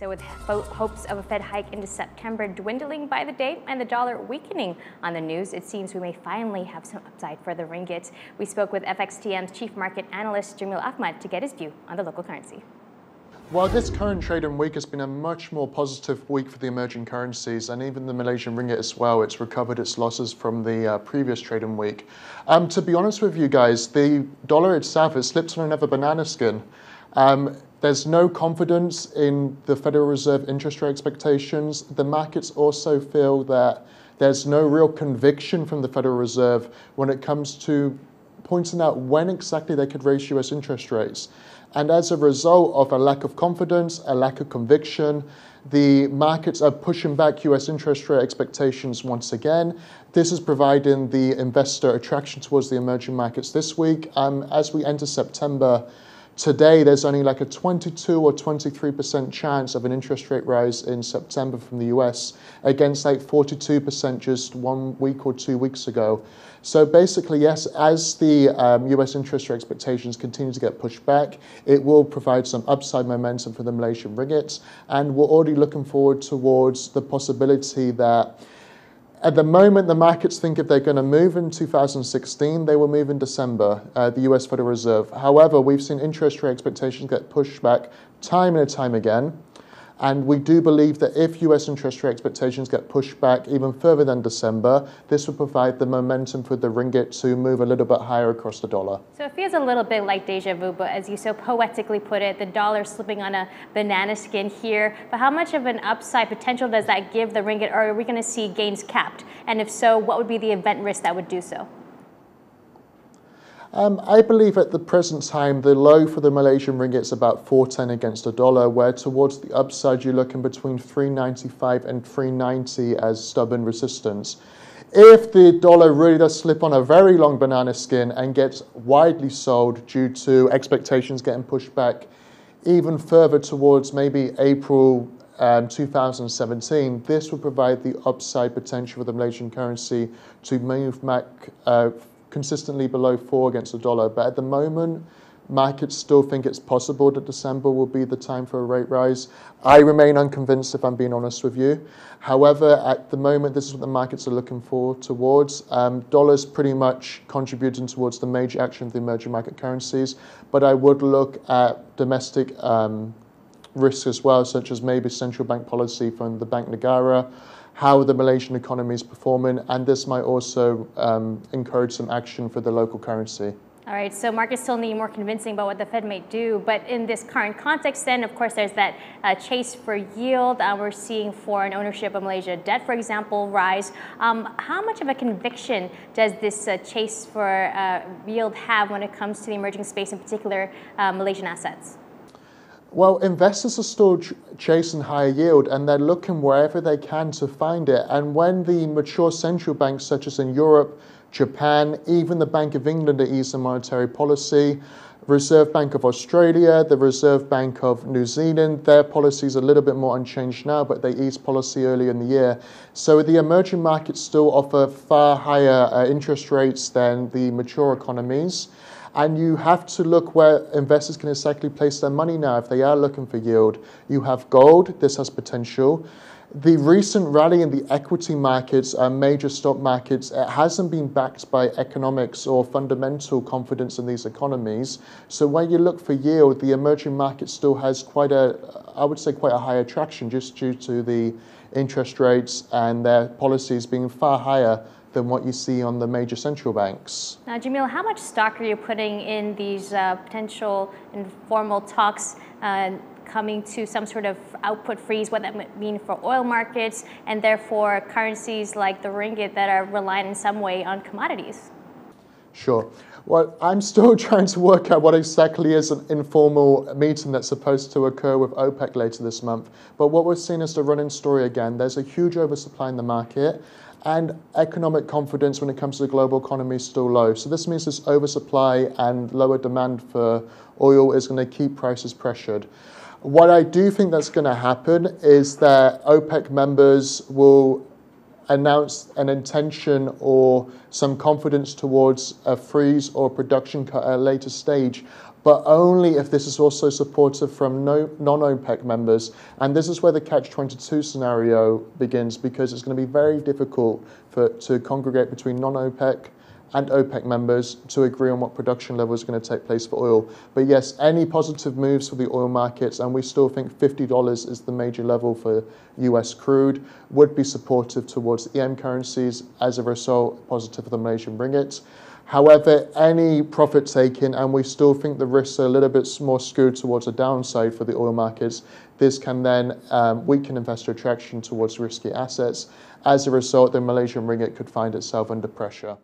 So with hopes of a Fed hike into September dwindling by the day and the dollar weakening on the news, it seems we may finally have some upside for the ringgit. We spoke with FXTM's chief market analyst Jamil Ahmad to get his view on the local currency. Well, this current trading week has been a much more positive week for the emerging currencies, and even the Malaysian ringgit as well. It's recovered its losses from the previous trading week. To be honest with you guys, the dollar itself has slipped on another banana skin. There's no confidence in the Federal Reserve interest rate expectations. The markets also feel that there's no real conviction from the Federal Reserve when it comes to pointing out when exactly they could raise US interest rates. And as a result of a lack of confidence, a lack of conviction, the markets are pushing back US interest rate expectations once again. This is providing the investor attraction towards the emerging markets this week. As we enter September, today there's only like a 22 or 23% chance of an interest rate rise in September from the US against like 42% just 1 week or 2 weeks ago. So basically, yes, as the US interest rate expectations continue to get pushed back, it will provide some upside momentum for the Malaysian ringgit. And we're already looking forward towards the possibility that at the moment, the markets think if they're going to move in 2016, they will move in December, the US Federal Reserve. However, we've seen interest rate expectations get pushed back time and time again. And we do believe that if US interest rate expectations get pushed back even further than December, this will provide the momentum for the ringgit to move a little bit higher across the dollar. So it feels a little bit like deja vu, but as you so poetically put it, the dollar slipping on a banana skin here. But how much of an upside potential does that give the ringgit, or are we going to see gains capped? And if so, what would be the event risk that would do so? I believe at the present time the low for the Malaysian ringgit is about 4.10 against the dollar, where towards the upside you're looking between 3.95 and 3.90 as stubborn resistance. If the dollar really does slip on a very long banana skin and gets widely sold due to expectations getting pushed back even further towards maybe April 2017, this would provide the upside potential for the Malaysian currency to move back consistently below 4 against the dollar. But at the moment, markets still think it's possible that December will be the time for a rate rise. I remain unconvinced, if I'm being honest with you. However, at the moment, this is what the markets are looking for towards. Dollars pretty much contributing towards the major action of the emerging market currencies. But I would look at domestic risks as well, such as maybe central bank policy from the Bank Negara, how the Malaysian economy is performing, and this might also encourage some action for the local currency. All right, so markets still need more convincing about what the Fed may do, but in this current context then, of course, there's that chase for yield. We're seeing foreign ownership of Malaysia debt, for example, rise. How much of a conviction does this chase for yield have when it comes to the emerging space, in particular Malaysian assets? Well, investors are still chasing higher yield, and they're looking wherever they can to find it. And when the mature central banks, such as in Europe, Japan, even the Bank of England are easing monetary policy, Reserve Bank of Australia, the Reserve Bank of New Zealand, their policies are a little bit more unchanged now, but they eased policy earlier in the year. So the emerging markets still offer far higher interest rates than the mature economies. And you have to look where investors can exactly place their money now if they are looking for yield. You have gold, this has potential. The recent rally in the equity markets and major stock markets, it hasn't been backed by economics or fundamental confidence in these economies. So when you look for yield, the emerging market still has quite a, I would say quite a high attraction just due to the interest rates and their policies being far higher than what you see on the major central banks. Now, Jamil, how much stock are you putting in these potential informal talks coming to some sort of output freeze, what that might mean for oil markets and therefore currencies like the ringgit that are reliant in some way on commodities? Sure. Well, I'm still trying to work out what exactly is an informal meeting that's supposed to occur with OPEC later this month. But what we're seeing is the running story again. There's a huge oversupply in the market, and economic confidence when it comes to the global economy is still low. So this means this oversupply and lower demand for oil is going to keep prices pressured. What I do think that's going to happen is that OPEC members will announced an intention or some confidence towards a freeze or production cut at a later stage. but only if this is also supported from non-OPEC members. And this is where the catch-22 scenario begins, because it's going to be very difficult to congregate between non-OPEC and OPEC members to agree on what production level is going to take place for oil. But yes, any positive moves for the oil markets, and we still think $50 is the major level for US crude, would be supportive towards EM currencies, as a result, positive for the Malaysian ringgit. However, any profit taking, and we still think the risks are a little bit more skewed towards the downside for the oil markets, this can then weaken investor attraction towards risky assets. As a result, the Malaysian ringgit could find itself under pressure.